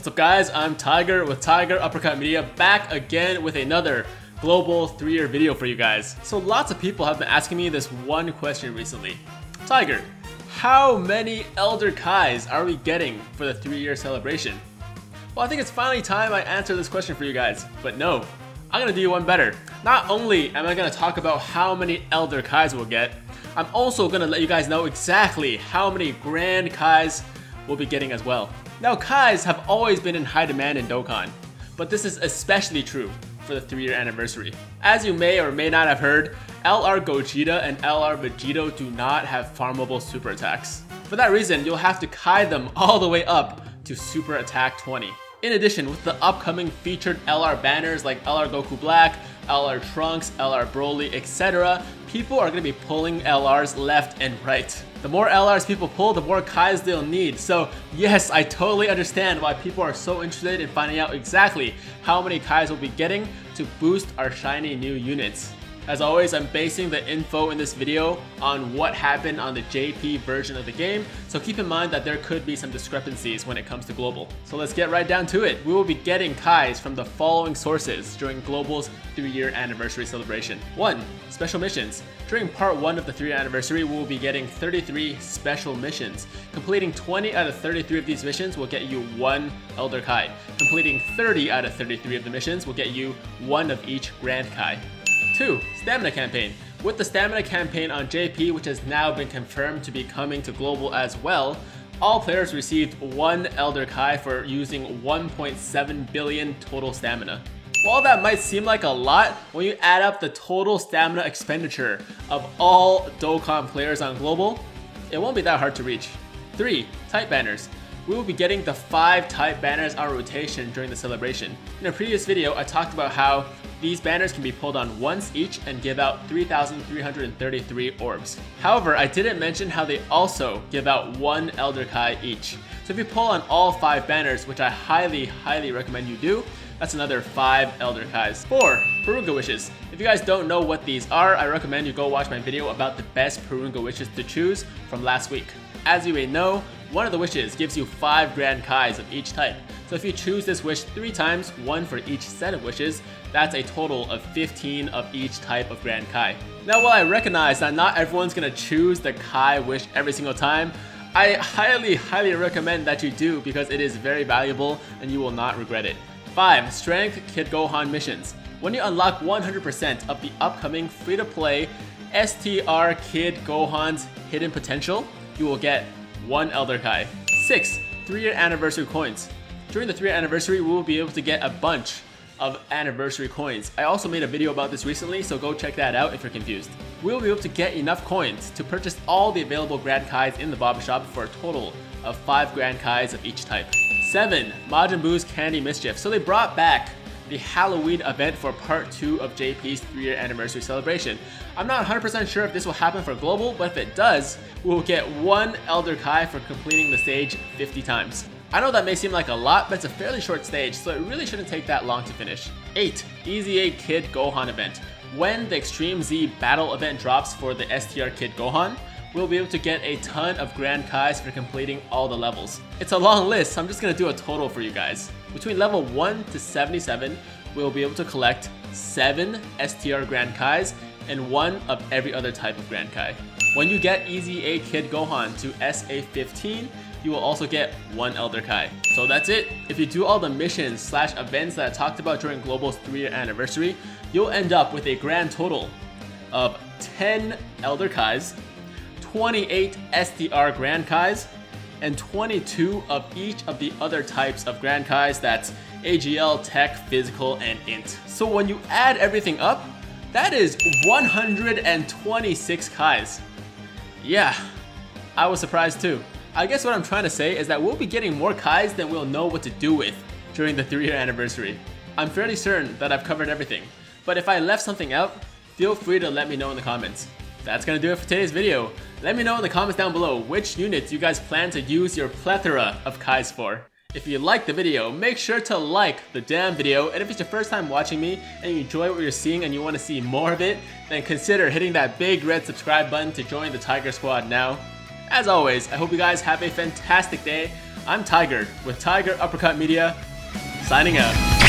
What's up, guys? I'm Tiger with Tiger Uppercut Media, back again with another global 3-year video for you guys. So lots of people have been asking me this one question recently. Tiger, how many Elder Kais are we getting for the 3-year celebration? Well, I think it's finally time I answer this question for you guys, but no, I'm gonna do one better. Not only am I gonna talk about how many Elder Kais we'll get, I'm also gonna let you guys know exactly how many Grand Kais we'll be getting as well. Now, Kais have always been in high demand in Dokkan, but this is especially true for the 3-year anniversary. As you may or may not have heard, LR Gogeta and LR Vegito do not have farmable super attacks. For that reason, you'll have to Kai them all the way up to super attack 20. In addition, with the upcoming featured LR banners like LR Goku Black, LR Trunks, LR Broly, etc., people are going to be pulling LRs left and right. The more LRs people pull, the more Kais they'll need. So yes, I totally understand why people are so interested in finding out exactly how many Kais we'll be getting to boost our shiny new units. As always, I'm basing the info in this video on what happened on the JP version of the game, so keep in mind that there could be some discrepancies when it comes to global. So let's get right down to it. We will be getting Kais from the following sources during global's 3-year anniversary celebration. 1. Special missions. During part 1 of the 3-year anniversary, we will be getting 33 special missions. Completing 20 out of 33 of these missions will get you 1 Elder Kai. Completing 30 out of 33 of the missions will get you 1 of each Grand Kai. 2. Stamina campaign. With the stamina campaign on JP, which has now been confirmed to be coming to global as well, all players received 1 Elder Kai for using 1.7 billion total stamina. While that might seem like a lot, when you add up the total stamina expenditure of all Dokkan players on global, it won't be that hard to reach. 3. Type banners. We will be getting the 5 type banners on rotation during the celebration. In a previous video, I talked about how these banners can be pulled on once each and give out 3,333 orbs. However, I didn't mention how they also give out 1 Elder Kai each. So if you pull on all 5 banners, which I highly recommend you do, that's another 5 Elder Kais. 4. Porunga wishes. If you guys don't know what these are, I recommend you go watch my video about the best Porunga wishes to choose from last week. As you may know, one of the wishes gives you 5 Grand Kais of each type. So if you choose this wish 3 times, 1 for each set of wishes, that's a total of 15 of each type of Grand Kai. Now, while I recognize that not everyone's gonna choose the Kai wish every single time, I highly recommend that you do, because it is very valuable and you will not regret it. 5. Strength Kid Gohan missions. When you unlock 100% of the upcoming free-to-play STR Kid Gohan's hidden potential, you will get 1 Elder Kai. 6. 3-year anniversary coins. During the 3-year anniversary, we will be able to get a bunch of anniversary coins. I also made a video about this recently, so go check that out if you're confused. We will be able to get enough coins to purchase all the available Grand Kais in the Bob Shop for a total of 5 Grand Kais of each type. 7. Majin Buu's Candy Mischief. So they brought back the Halloween event for part 2 of JP's 3-year anniversary celebration. I'm not 100% sure if this will happen for global, but if it does, we'll get 1 Elder Kai for completing the stage 50 times. I know that may seem like a lot, but it's a fairly short stage, so it really shouldn't take that long to finish. 8. EZA Kid Gohan event. When the Extreme Z battle event drops for the STR Kid Gohan, we'll be able to get a ton of Grand Kais for completing all the levels. It's a long list, so I'm just gonna do a total for you guys. Between level 1 to 77, we'll be able to collect 7 STR Grand Kais and 1 of every other type of Grand Kai. When you get EZA Kid Gohan to SA15, you will also get 1 Elder Kai. So that's it. If you do all the missions / events that I talked about during global's 3-year anniversary, you'll end up with a grand total of 10 Elder Kais, 28 STR Grand Kais, and 22 of each of the other types of Grand Kais. That's AGL, Tech, Physical, and Int. So when you add everything up, that is 126 Kais. Yeah, I was surprised too. I guess what I'm trying to say is that we'll be getting more Kais than we'll know what to do with during the 3-year anniversary. I'm fairly certain that I've covered everything, but if I left something out, feel free to let me know in the comments. That's gonna do it for today's video. Let me know in the comments down below which units you guys plan to use your plethora of Kais for. If you liked the video, make sure to like the damn video, and if it's your first time watching me and you enjoy what you're seeing and you want to see more of it, then consider hitting that big red subscribe button to join the Tiger Squad now. As always, I hope you guys have a fantastic day. I'm Tiger with Tiger Uppercut Media, signing out.